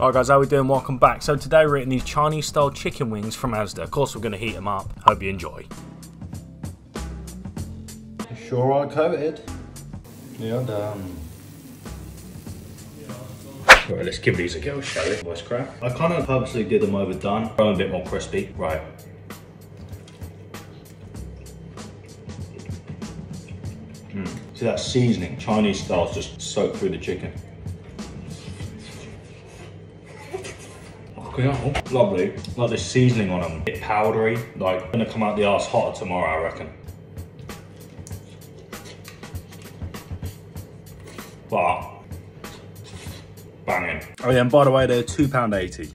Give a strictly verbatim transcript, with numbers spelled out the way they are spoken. Alright guys, how we doing? Welcome back. So today we're eating these Chinese style chicken wings from ASDA. Of course we're going to heat them up. Hope you enjoy. You sure are coated. Yeah, damn. Right, let's give these a go, shall we? Voice crack. I kind of purposely did them overdone. Throw them a bit more crispy. Right. Mm. See that seasoning, Chinese style, just soaked through the chicken. Lovely, like the seasoning on them, a bit powdery, like gonna come out the arse hotter tomorrow, I reckon. But banging. Oh yeah, and by the way, they're two pound eighty.